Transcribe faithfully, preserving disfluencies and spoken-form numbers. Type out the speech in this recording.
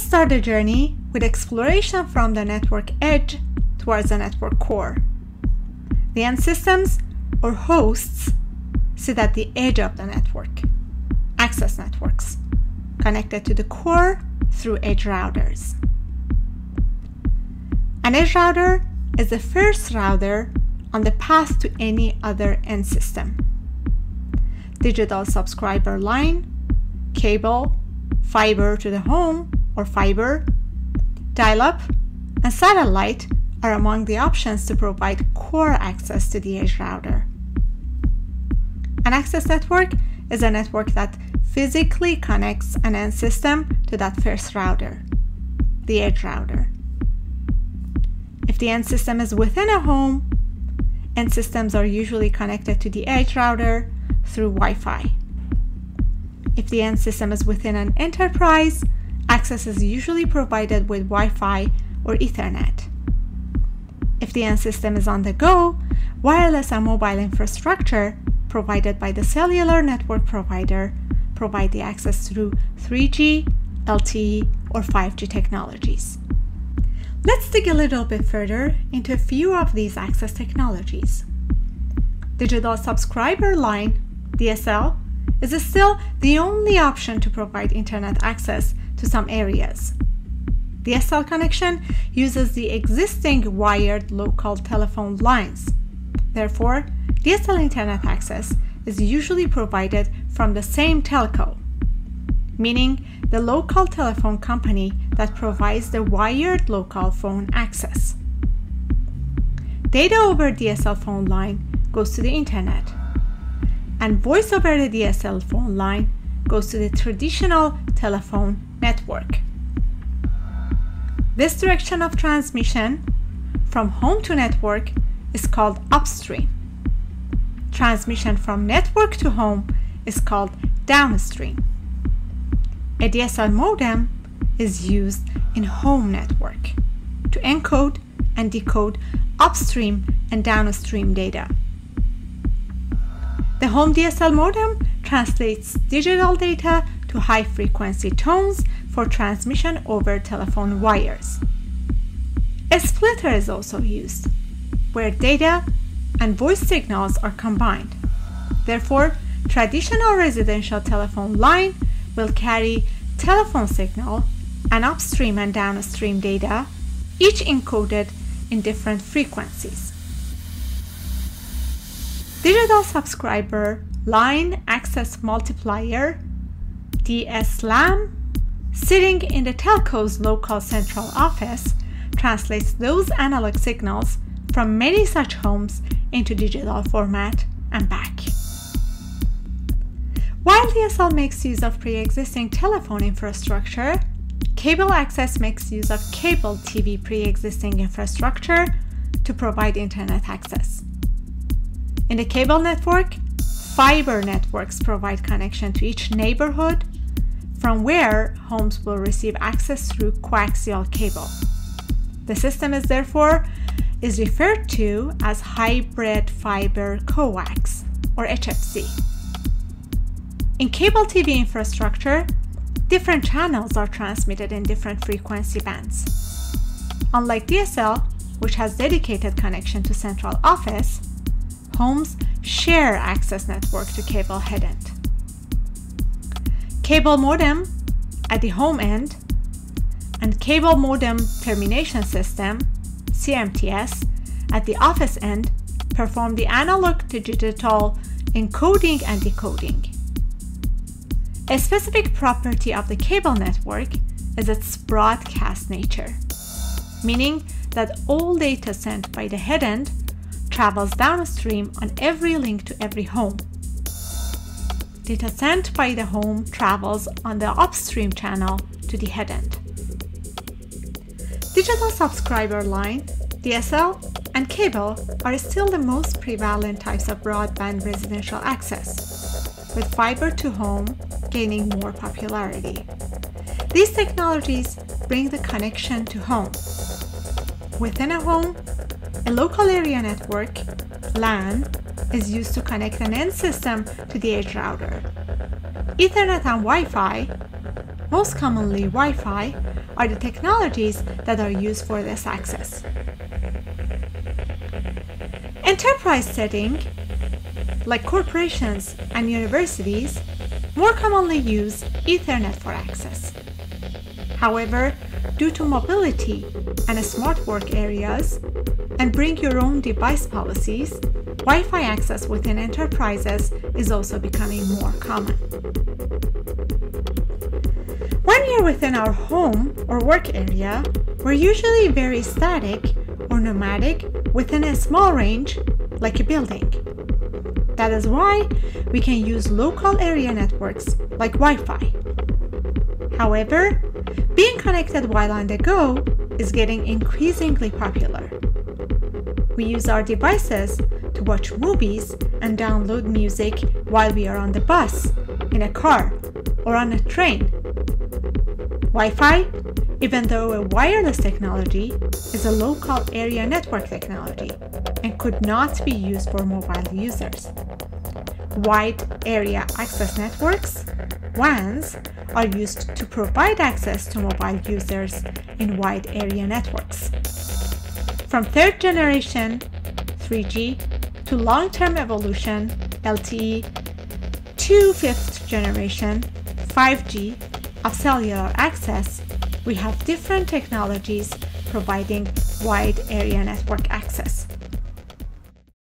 Let's start the journey with exploration from the network edge towards the network core. The end systems, or hosts, sit at the edge of the network, access networks, connected to the core through edge routers. An edge router is the first router on the path to any other end system. Digital subscriber line, cable, fiber to the home or fiber, dial-up, and satellite are among the options to provide core access to the edge router. An access network is a network that physically connects an end system to that first router, the edge router. If the end system is within a home, end systems are usually connected to the edge router through Wi-Fi. If the end system is within an enterprise, access is usually provided with Wi-Fi or Ethernet. If the end system is on the go, wireless and mobile infrastructure provided by the cellular network provider provide the access through three G, L T E, or five G technologies. Let's dig a little bit further into a few of these access technologies. Digital subscriber line, D S L, is still the only option to provide internet access to some areas. The D S L connection uses the existing wired local telephone lines. Therefore, D S L internet access is usually provided from the same telco, meaning the local telephone company that provides the wired local phone access. Data over D S L phone line goes to the internet, and voice over the D S L phone line goes to the traditional telephone network. This direction of transmission from home to network is called upstream. Transmission from network to home is called downstream. A D S L modem is used in home network to encode and decode upstream and downstream data. The home D S L modem translates digital data to high-frequency tones for transmission over telephone wires. A splitter is also used, where data and voice signals are combined. Therefore, traditional residential telephone line will carry telephone signal and upstream and downstream data, each encoded in different frequencies. Digital subscriber line access multiplier, D S L A M, sitting in the telco's local central office, translates those analog signals from many such homes into digital format and back. While D S L makes use of pre-existing telephone infrastructure, cable access makes use of cable T V pre-existing infrastructure to provide internet access. In the cable network, fiber networks provide connection to each neighborhood, from where homes will receive access through coaxial cable. The system is therefore is referred to as hybrid fiber coax, or H F C. In cable T V infrastructure, different channels are transmitted in different frequency bands. Unlike D S L, which has dedicated connection to central office, homes share access network to cable head end. Cable modem at the home end and cable modem termination system, C M T S, at the office end perform the analog to digital encoding and decoding. A specific property of the cable network is its broadcast nature, meaning that all data sent by the head end travels downstream on every link to every home. Data sent by the home travels on the upstream channel to the head end. Digital subscriber line, D S L, and cable are still the most prevalent types of broadband residential access, with fiber to home gaining more popularity. These technologies bring the connection to home. Within a home, a local area network, LAN, is used to connect an end system to the edge router. Ethernet and Wi-Fi, most commonly Wi-Fi, are the technologies that are used for this access. Enterprise settings, like corporations and universities, more commonly use Ethernet for access. However, due to mobility and smart work areas, and bring your own device policies, Wi-Fi access within enterprises is also becoming more common. When we are within our home or work area, we're usually very static or nomadic within a small range, like a building. That is why we can use local area networks like Wi-Fi. However, being connected while on the go is getting increasingly popular. We use our devices to watch movies and download music while we are on the bus, in a car, or on a train. Wi-Fi, even though a wireless technology, is a local area network technology and could not be used for mobile users. Wide Area Access Networks, W A Ns, are used to provide access to mobile users in wide area networks. From third generation, three G, to long-term evolution, L T E, to fifth generation, five G, of cellular access, we have different technologies providing wide area network access.